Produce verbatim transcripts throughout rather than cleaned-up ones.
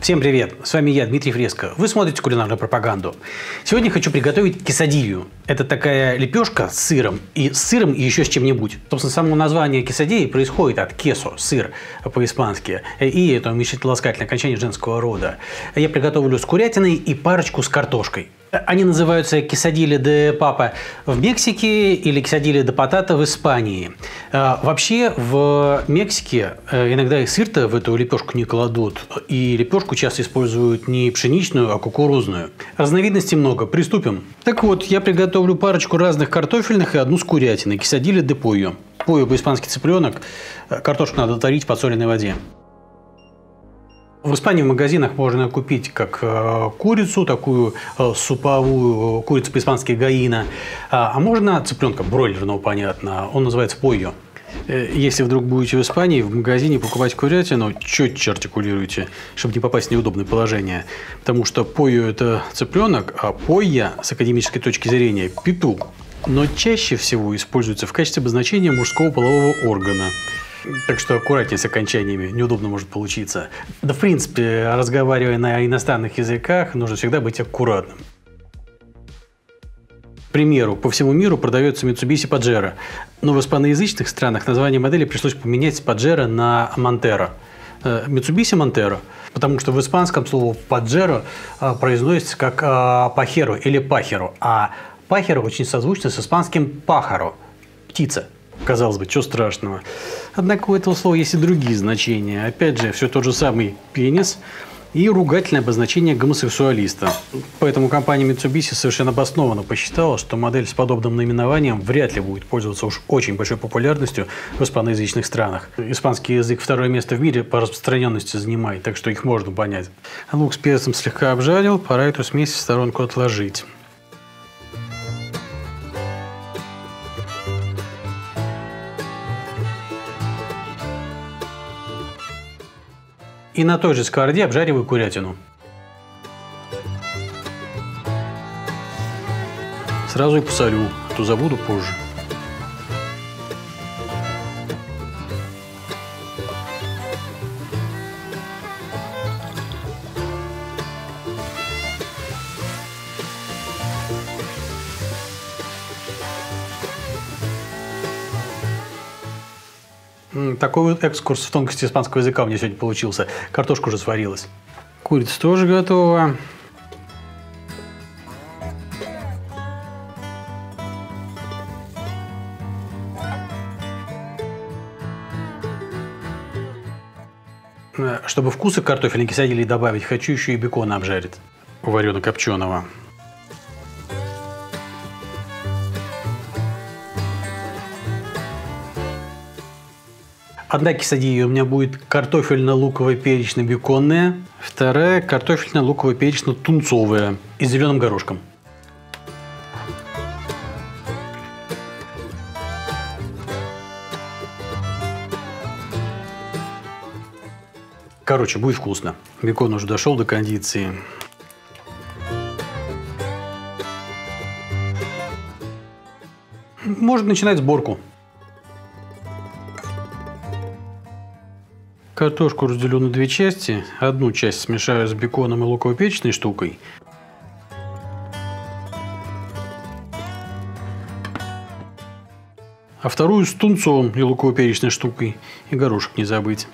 Всем привет! С вами я, Дмитрий Фреско. Вы смотрите кулинарную пропаганду. Сегодня хочу приготовить кесадилью. Это такая лепешка с сыром, и с сыром, и еще с чем-нибудь. Собственно, само название кесадильи происходит от кесо, сыр по-испански, и это уменьшительно ласкательное окончание женского рода. Я приготовлю с курятиной и парочку с картошкой. Они называются кесадилья де папа в Мексике или кесадилья де патата в Испании. Вообще в Мексике иногда и сыр-то в эту лепешку не кладут, и лепешку часто используют не пшеничную, а кукурузную. Разновидностей много, приступим. Так вот, я приготовлю парочку разных картофельных и одну с курятиной, кесадилья де пойо. Пойо по-испански цыпленок, картошку надо тарить в подсоленной воде. В Испании в магазинах можно купить как курицу, такую суповую, курицу по-испански гаина, а можно цыпленка бройлерного, понятно, он называется пойо. Если вдруг будете в Испании, в магазине покупать курятину, четче артикулируйте, чтобы не попасть в неудобное положение, потому что пойо – это цыпленок, а пойя с академической точки зрения – петух, но чаще всего используется в качестве обозначения мужского полового органа. Так что аккуратнее с окончаниями, неудобно может получиться. Да, в принципе, разговаривая на иностранных языках, нужно всегда быть аккуратным. К примеру, по всему миру продается Mitsubishi Pajero, но в испаноязычных странах название модели пришлось поменять с Pajero на Montero. Mitsubishi Montero, потому что в испанском слово Pajero произносится как Pajero или Pajero, а Pajero очень созвучно с испанским pájaro – птица. Казалось бы, чего страшного. Однако у этого слова есть и другие значения. Опять же, все тот же самый пенис и ругательное обозначение гомосексуалиста. Поэтому компания Mitsubishi совершенно обоснованно посчитала, что модель с подобным наименованием вряд ли будет пользоваться уж очень большой популярностью в испаноязычных странах. Испанский язык второе место в мире по распространенности занимает, так что их можно понять. Лук с перцем слегка обжарил, пора эту смесь в сторонку отложить. И на той же сковороде обжариваю курятину. Сразу и посолю, а то забуду позже. Такой вот экскурс в тонкости испанского языка у меня сегодня получился. Картошка уже сварилась. Курица тоже готова. Чтобы вкусы картофельной кесадильи добавить, хочу еще и бекона обжарить. Варено-копченого. Одна кесадилья у меня будет картофельно-луково-перечно-беконная, вторая картофельно-луково-перечно-тунцовая и с зеленым горошком. Короче, будет вкусно. Бекон уже дошел до кондиции. Можно начинать сборку. Картошку разделю на две части. Одну часть смешаю с беконом и луково-перечной штукой. А вторую с тунцом и луково-перечной штукой. И горошек не забыть.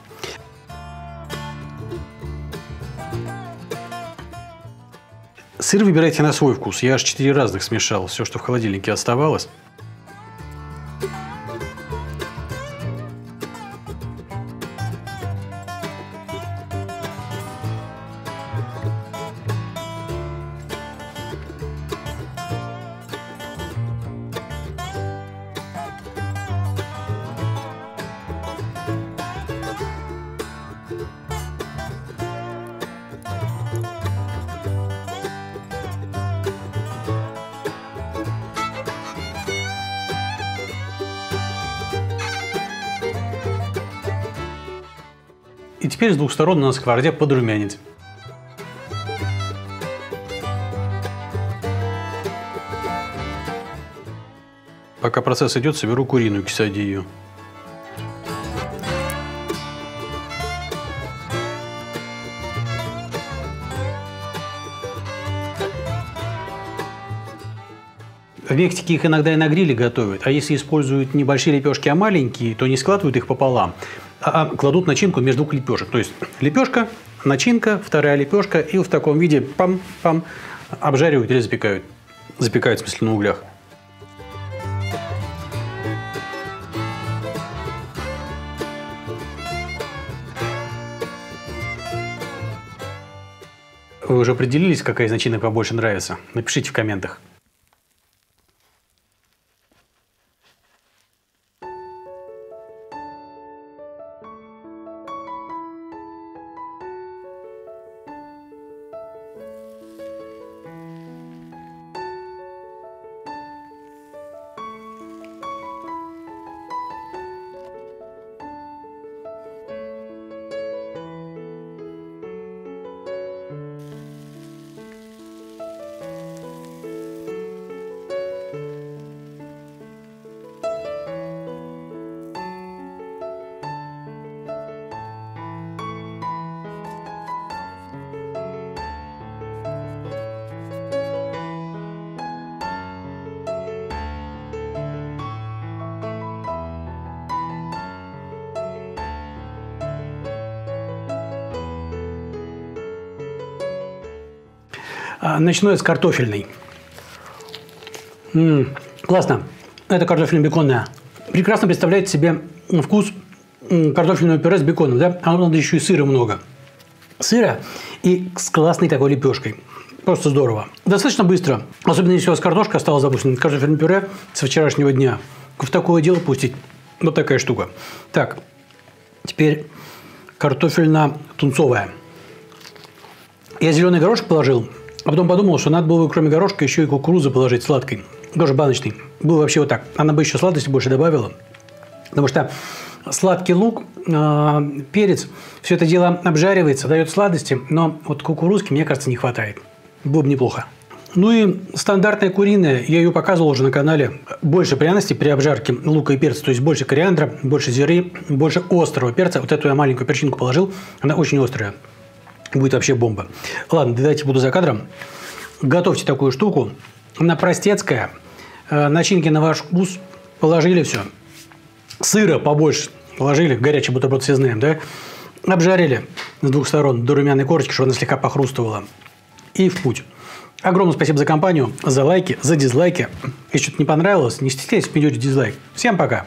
Сыр выбирайте на свой вкус. Я аж четыре разных смешал. Все, что в холодильнике оставалось. И теперь с двух сторон на сковороде подрумянить. Пока процесс идет, соберу куриную кесадилью. В Мексике их иногда и на гриле готовят, а если используют не большие лепешки, а маленькие, то не складывают их пополам, а кладут начинку между двух лепешек. То есть лепешка, начинка, вторая лепешка, и в таком виде пам-пам обжаривают или запекают. Запекают, в смысле, на углях. Вы уже определились, какая из начинок вам больше нравится? Напишите в комментах. Начну я с картофельной. М-м, классно. Это картофельно-беконная. Прекрасно представляет себе вкус картофельного пюре с беконом, да? А надо еще и сыра много. Сыра и с классной такой лепешкой. Просто здорово. Достаточно быстро. Особенно если у вас картошка осталась, допустим, картофельное пюре со вчерашнего дня. В такое дело пустить. Вот такая штука. Так, теперь картофельно-тунцовая. Я зеленый горошек положил. А потом подумал, что надо было бы, кроме горошка, еще и кукурузу положить сладкой. Тоже баночный. Было вообще вот так. Она бы еще сладости больше добавила. Потому что сладкий лук, э, перец, все это дело обжаривается, дает сладости. Но вот кукурузки, мне кажется, не хватает. Было бы неплохо. Ну и стандартная куриная. Я ее показывал уже на канале. Больше пряностей при обжарке лука и перца. То есть больше кориандра, больше зиры, больше острого перца. Вот эту я маленькую перчинку положил. Она очень острая. Будет вообще бомба. Ладно, давайте буду за кадром. Готовьте такую штуку. Она простецкая. Начинки на ваш вкус. Положили все. Сыра побольше положили. Горячий бутерброд все знаем, да? Обжарили с двух сторон до румяной корочки, чтобы она слегка похрустывала. И в путь. Огромное спасибо за компанию, за лайки, за дизлайки. Если что-то не понравилось, не стесняйтесь, пойдете дизлайк. Всем пока!